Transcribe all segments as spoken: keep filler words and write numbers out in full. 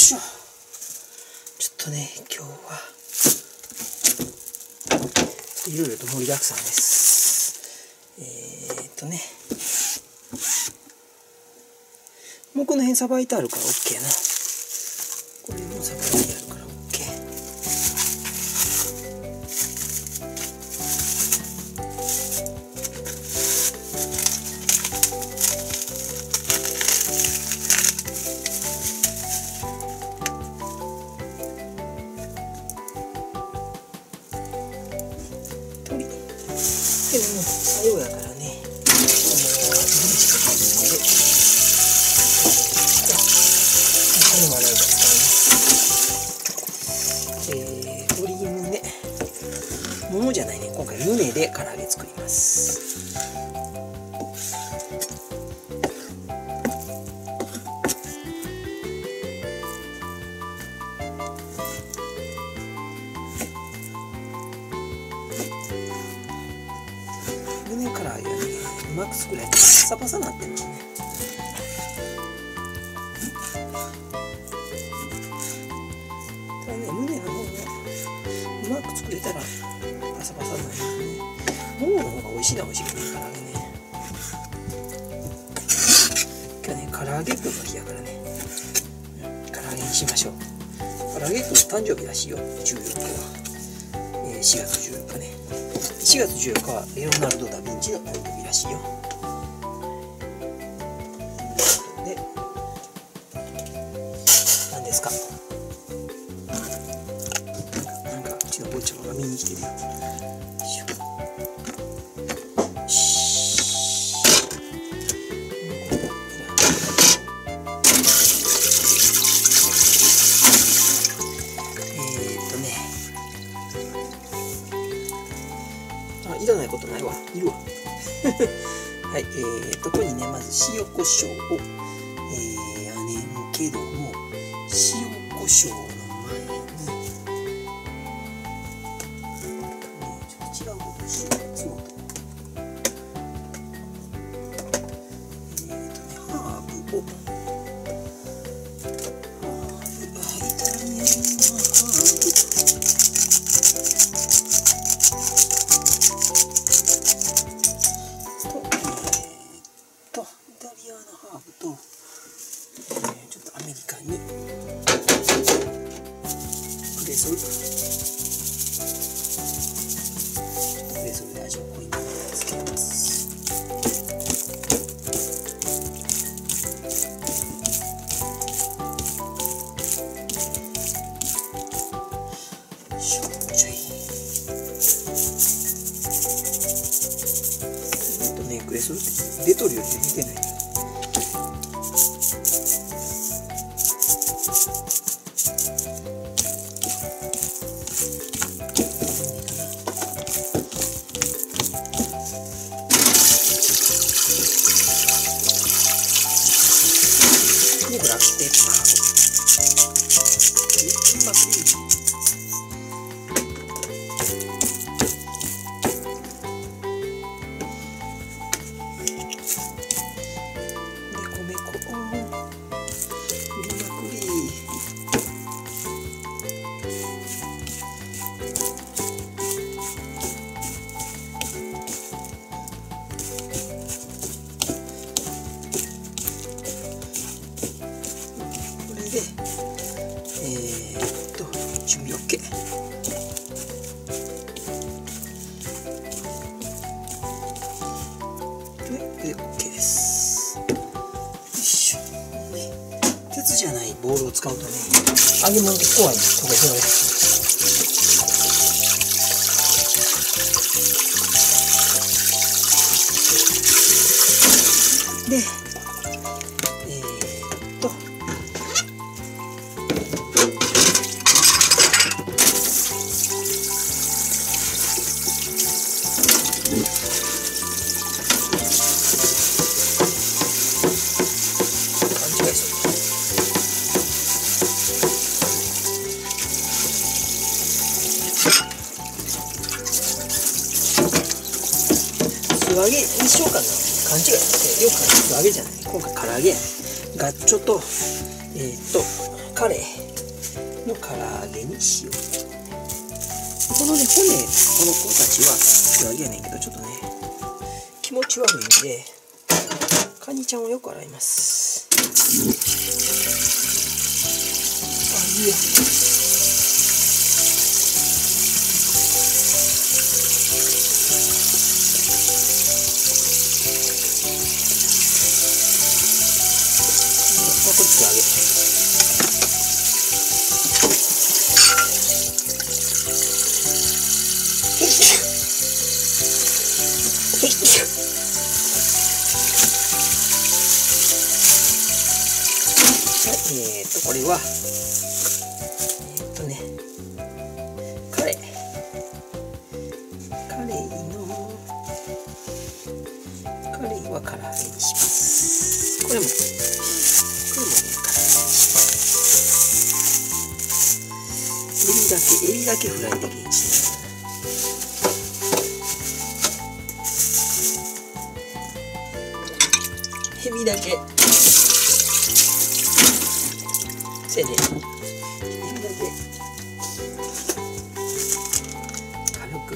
しょ。ちょっとね、今日はいろいろと盛りだくさんです。えーっとねもうこの辺さばいてあるから OK やな。これもさばいてあるから OK。 鳥でも作業やからね、もじゃないね、今回胸で唐揚げ作ります。胸唐揚げはね、うまく作れないとパサパサになってるもんね。ただね、胸の方がうまく作れたらパサパサないももの方が美味しいな。美味しいね、唐揚げね。今日ね、唐揚げくんの日やからね、唐揚げにしましょう。唐揚げくん誕生日らしいよ、じゅうよっかは、えー、しがつじゅうよっかね。しがつじゅうよっかはレオナルド・ダ・ヴィンチの誕生日らしいよ。で、何ですか、なんかうちの坊ちゃまが見に来てるよ。いらないことないわ、いるわはい、えー、とここにね、まず塩コショウをえー、やねんけども、塩コショウの前に、ね、ちょっと違うことしよう。そうえーとね、ハーブをハーブがイタリアンのハーブ出とるより見てない。で、ブラックペッパー。で、えー、っと準備 OK。 で、これで OK です。よいしょ、ね、鉄じゃないボールを使うとね、揚げ物で怖いんです。これそれです。で素揚げにしようかな、勘違いしてよく考えて、素揚げじゃない、今回唐揚げやね。ガッチョとえー、っとカレーの唐揚げにしよう。このね、骨、この子たちは素揚げやねんけど、ちょっとね、気持ち悪いんで、カニちゃんをよく洗います。あ、いいや。えーと、これは、えーとね、カレー、カレーの、カレーは唐揚げにします。これも、これもね、唐揚げにします。エビだけ、エビだけフライだけにします。ヘビだけ。せいで。ヘビだけ。軽く。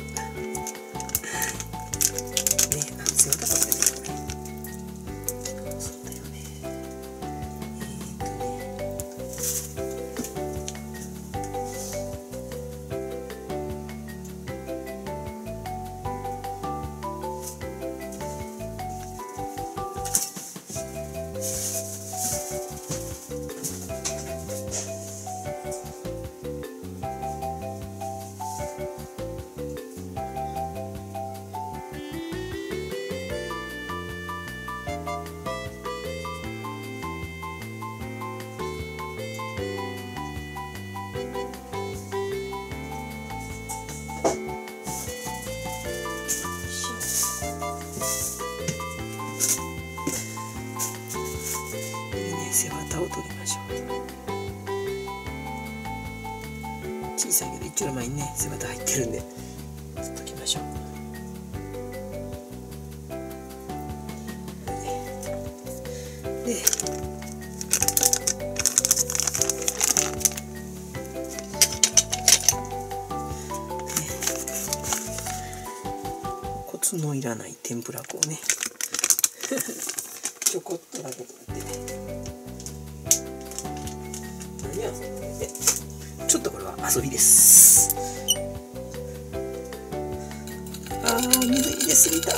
ね、強かったですね。そうだよね。小さいけど一丁の前にね背わた入ってるんで取っときましょう。で、コツのいらない天ぷら粉をねちょこっとだけ取ってね。何やちょっとこれは遊びです。ああ、水入れすぎた。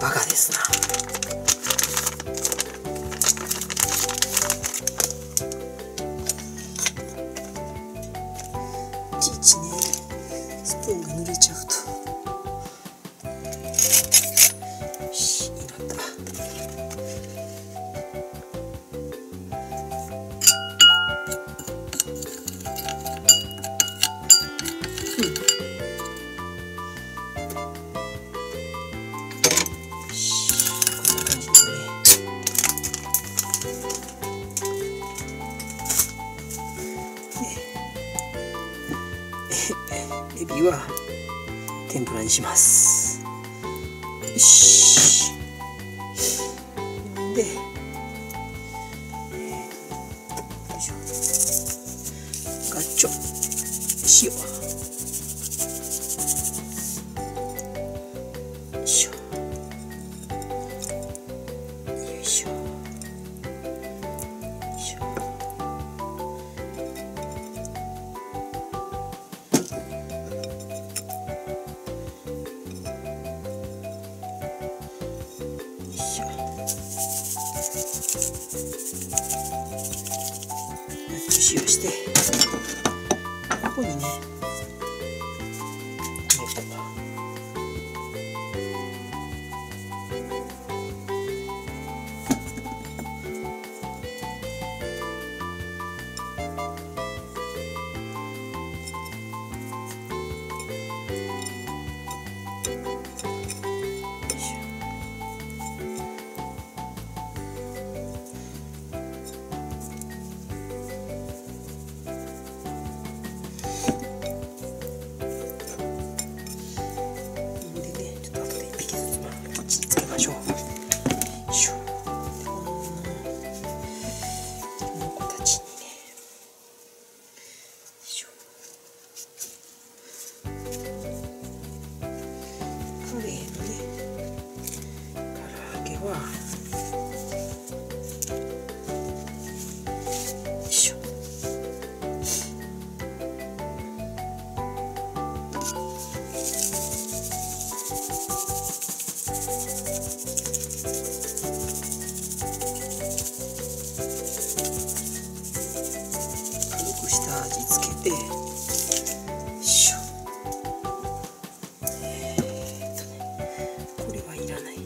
バカですな。エビは天ぷらにします。よし。で、えー、よいしょ。ガッチョ、塩。よいしょ。よいしょ。よいしょ。塩してここにね、下味つけて、よいしょ。えーっとね、これはいらない。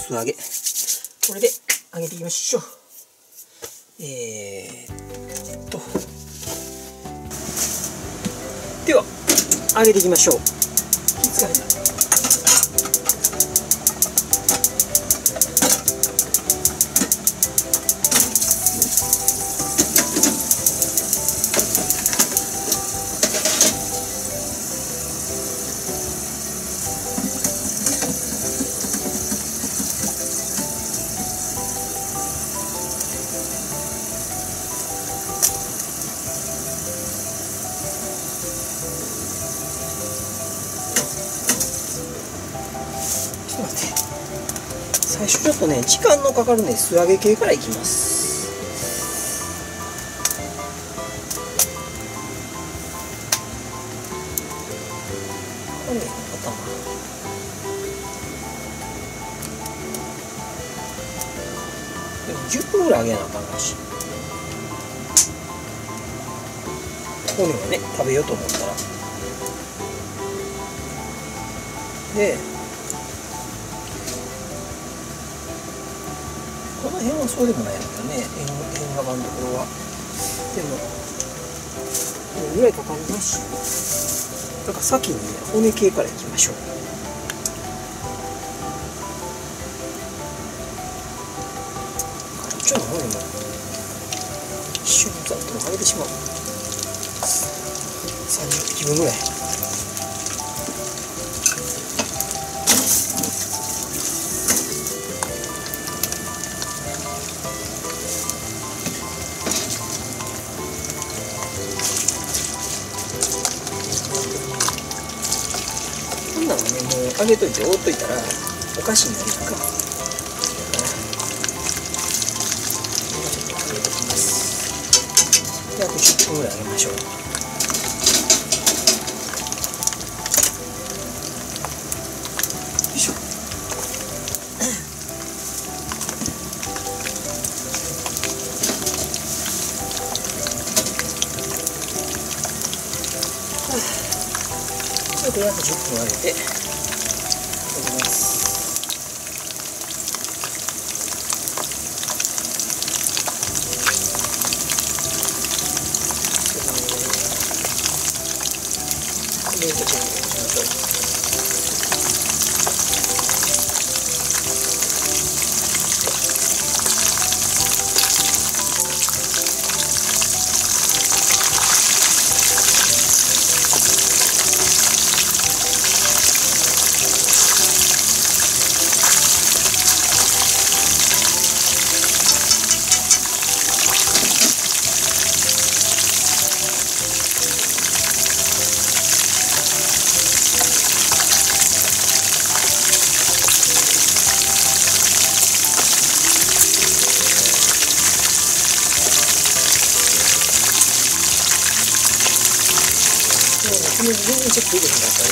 素揚げこれで揚げていきましょう。えー、っとでは揚げていきましょう。火使えない。最初ちょっとね時間のかかるね素揚げ系からいきます。じゅっぷんぐらい揚げなあかんらしい。骨はね食べようと思ったらで。この辺はそうでもないんだよね、縁側のところは。でも、これぐらいかかりますし、だから先にね、骨系からいきましょう。ちょっと骨も、一瞬ざっと剥げてしまう。さんじゅっぴきぶんぐらい。揚げといて覆っといたらお菓子になるから、ちょっと揚げておきます。であとじゅっぷんぐらい揚げましょう。で約じゅっぷん揚げていただきます。冷蔵庫に入れてみましょう。水分ちょっと入れてください。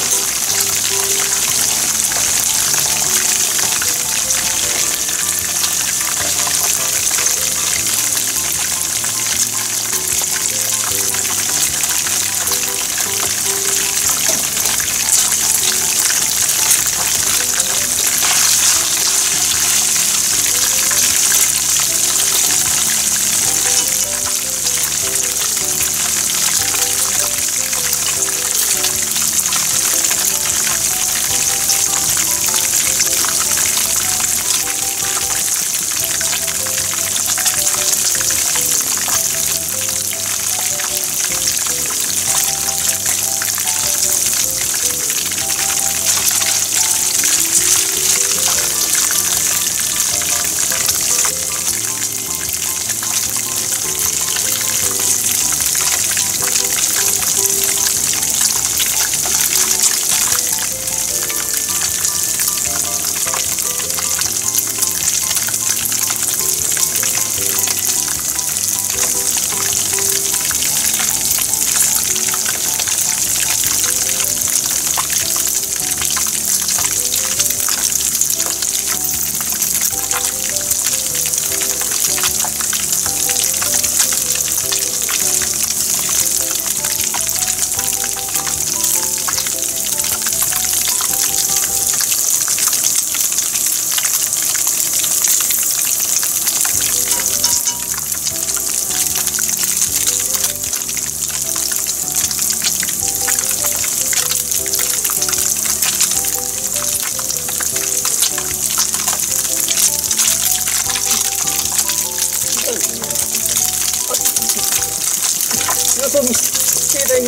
携帯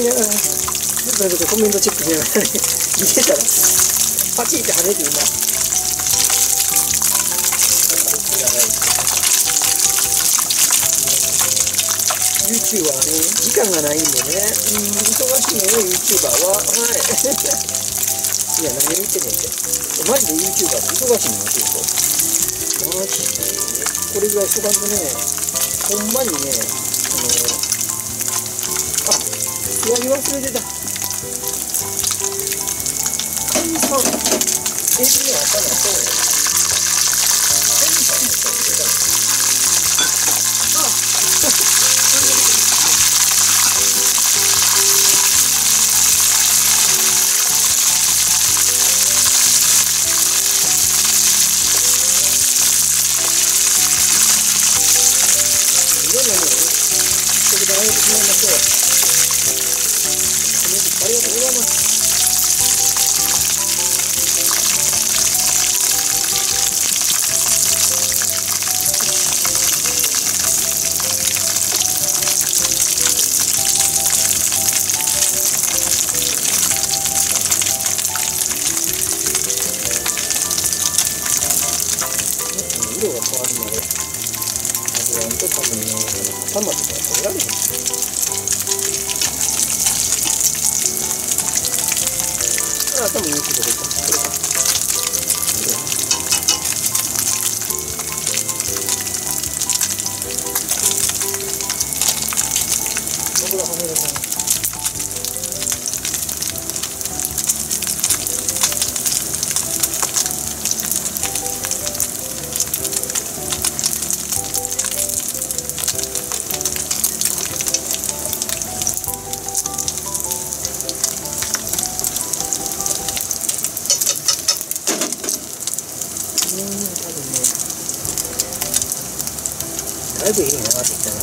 見ながら、ずっとコメントチェックしながら見てたら、パチって跳ねて今。YouTuber ね、時間がないんでね、うん、忙しいのよ、YouTuber は。はい。いや、何を言ってんねんって。マジで YouTuber って忙しいのよ、結構。マジで。これぐらい忙しくね、ほんまにね、あの、やり忘れてた。カニさん、エビの頭と、カニさんの下に出た。あ、完璧です。でもね、それであげてしまいましょう。ありがとうございます。色が変わるまで、あとは多分ね、頭とか食べられる。頭にいいことでいいかもしれない。だいぶ色が上がってきたな。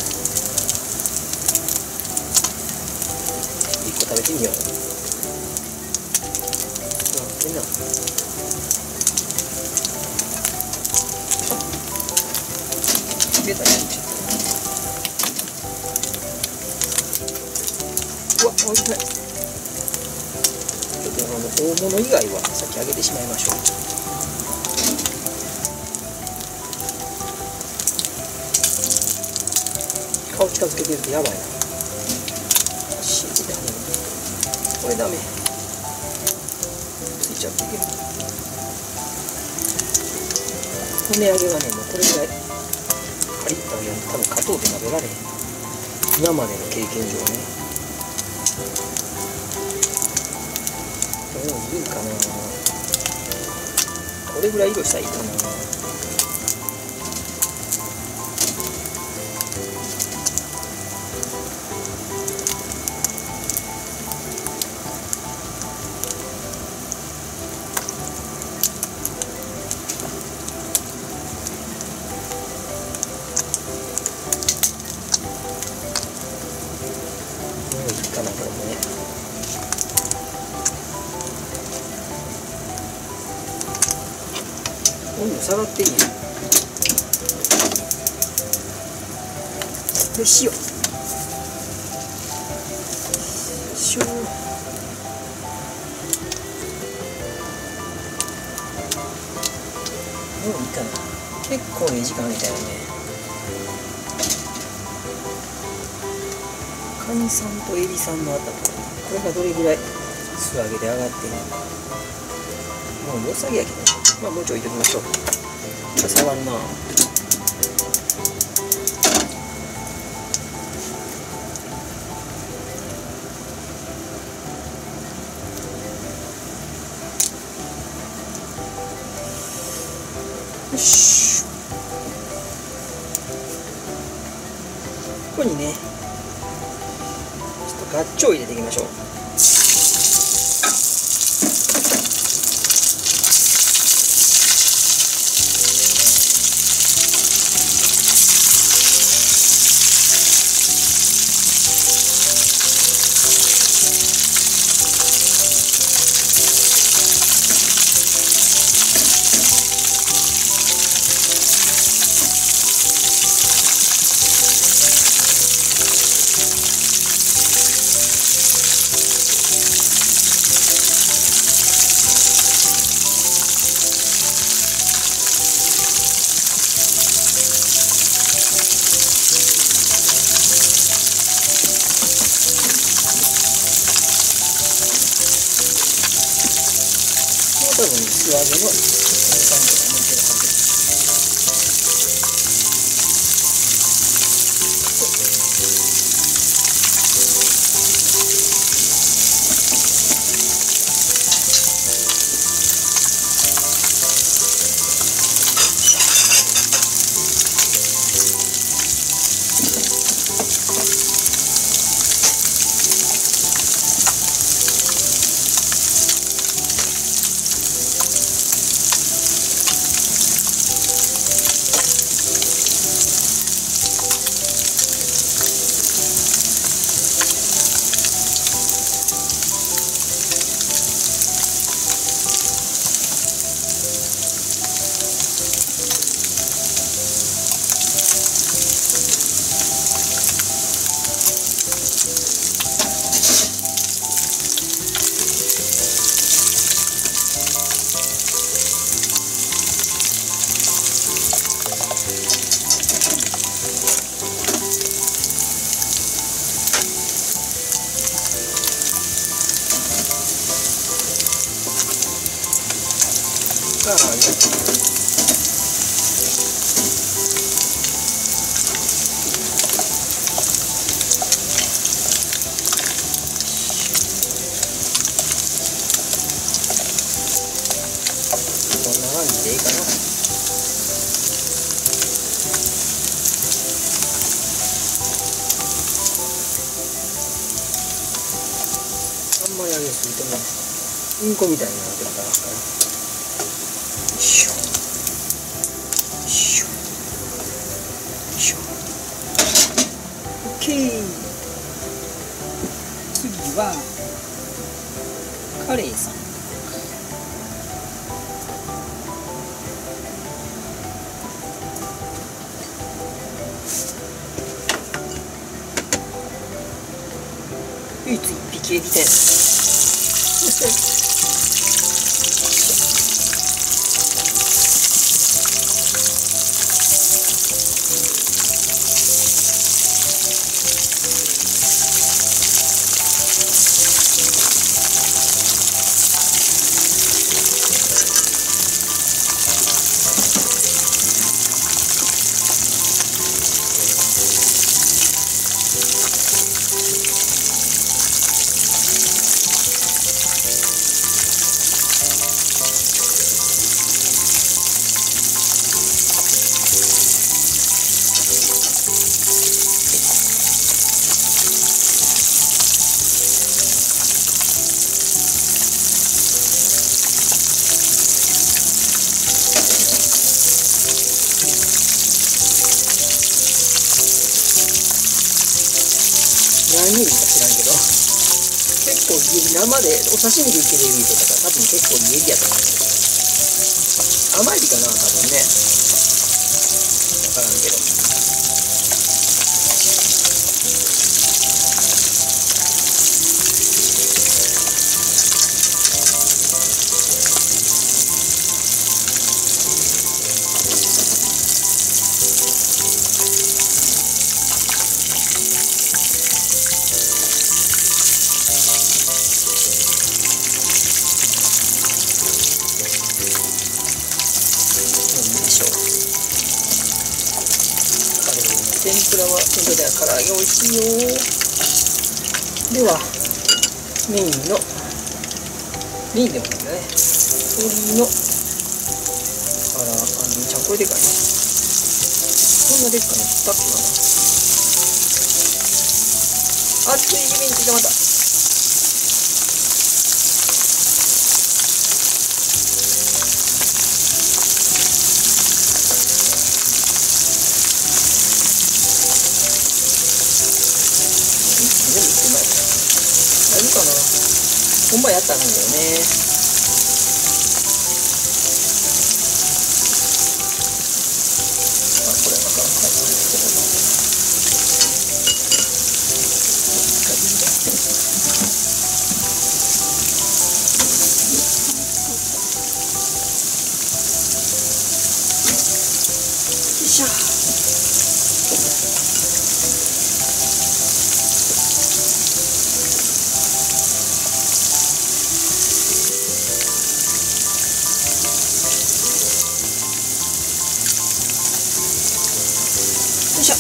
一個食べてみよう。なんてな。あ、切れたね。うわ、おいしい。ちょっとあの大物以外は先上げてしまいましょう。顔近づけてるとやばいな。シーって跳ねる。これダメ。ついちゃっていける。骨揚げはね、もうこれぐらいパリッと揚げると多分加藤で食べられへん。今までの経験上ね。色いるかな。これぐらい色したらいいかな。下がっていい。で塩。塩。もういいかな。結構ね時間みたいなね。カニさんとエビさんのあたり。これがどれぐらい素揚げで上がっているのか。もう良さげやけど。まあもうちょい入れてみましょう。触んな。よし。ここにね、ちょっとガッチョウ入れていきましょう。インコみたいになってるから、よいしょよいしょよいしょ。オッケー。次はカレーさん。唯一一匹エビです。何ミリか知らんけど、結構生でお刺身でいけるエビとか多分結構いいエビやと思うんですけど、甘エビかな多分ね、分からんけど。では、メインの、メインでもないんだね。鶏の、あら、あの、めちゃこれでかいね。こんなでっかいの使ったっけかな。あ、ちょい地面についたまた。ほんまやったんだよね。あ、これまた入ってますけども。よいしょ。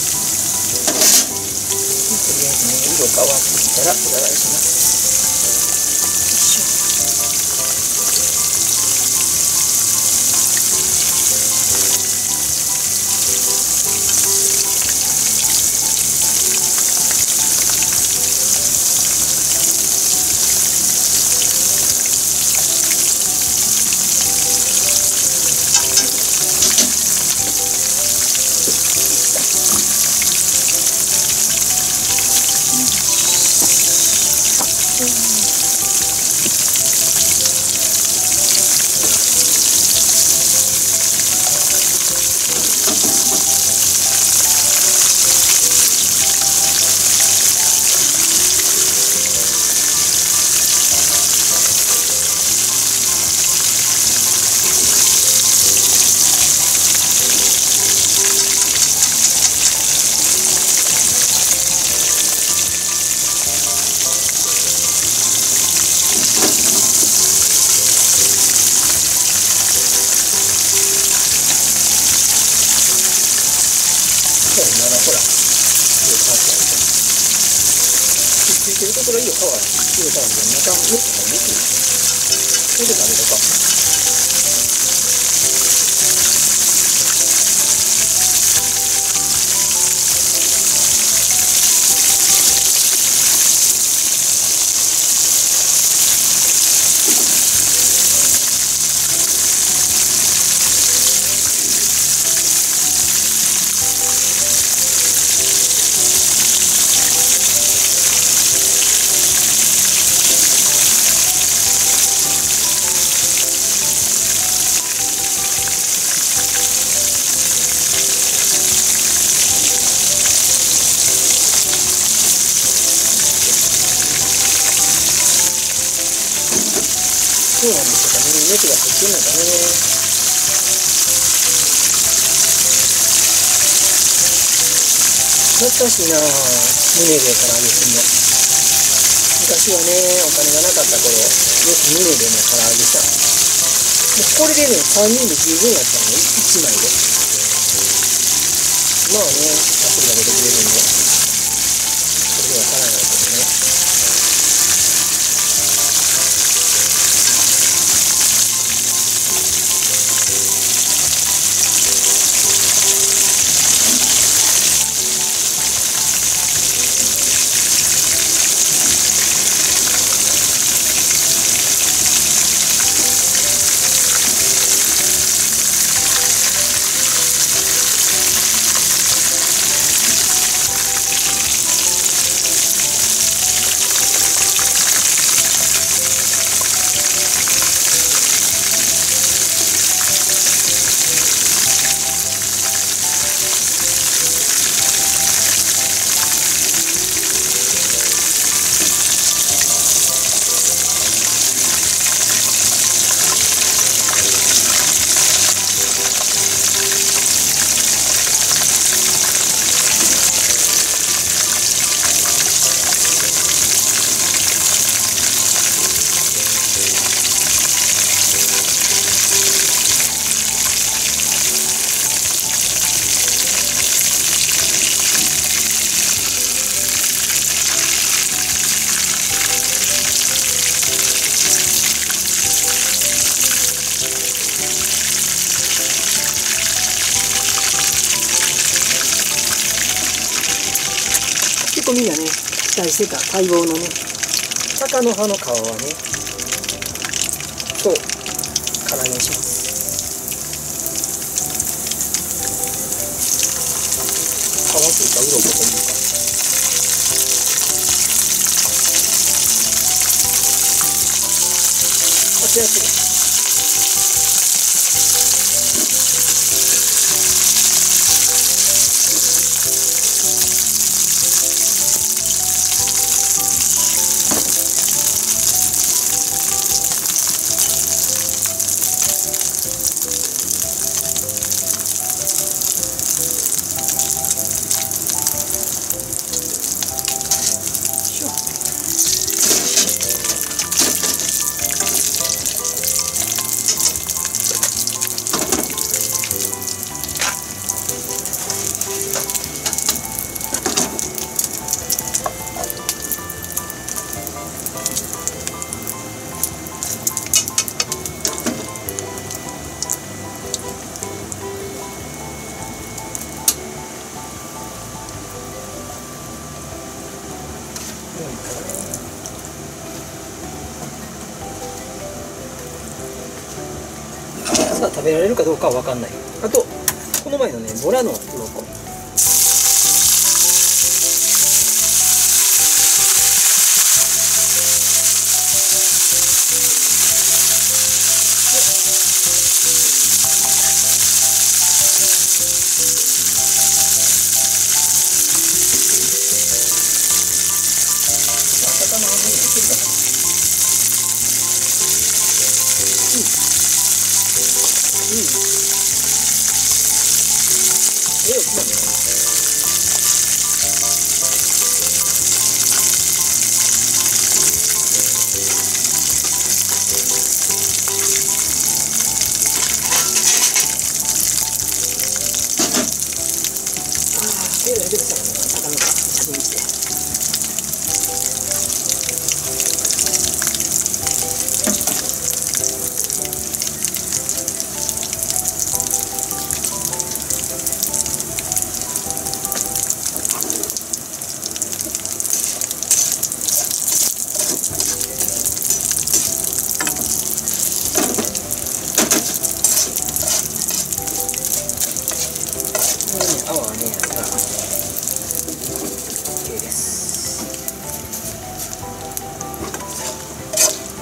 懐かしいなぁ、胸でから揚げすんの。昔はね、お金がなかった頃、よく胸でね、から揚げした。もうこれでね、さんにんで十分やったの、いちまいで。まあね、アプリが出てくれるんで、それでわからないですね。込みがね期待してた待望のね鷹の葉の皮はねとから揚げします。皮というかうろこというか。こちらです。さあ食べられるかどうかは分かんない。あとこの前のねボラのうろこ、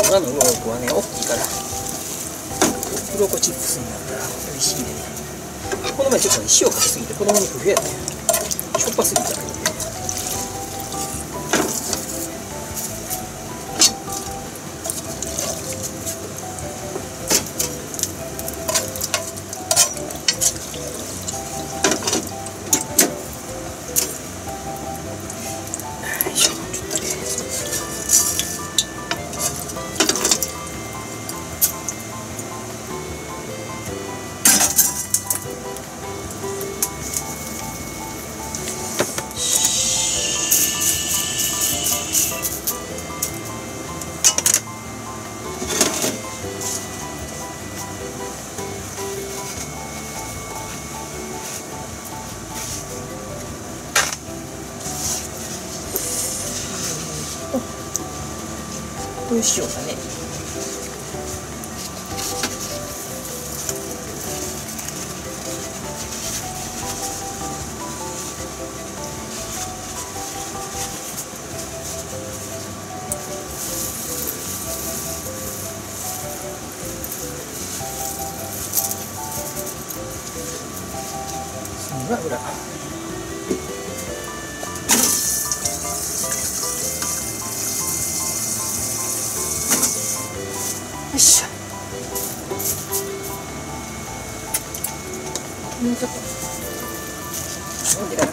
今のウロコはね、大きいからウロコチップスになったら美味しいね。この前ちょっと塩かけすぎて子供に不平やったよ。しょっぱすぎた。どうしようかね。裏裏。よいしょ。もうちょっと飲んでから。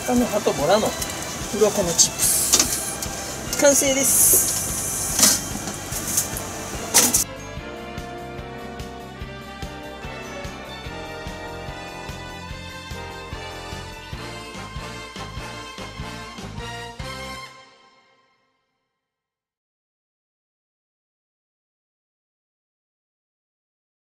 鷹の葉とボラのうろこのチップス完成です。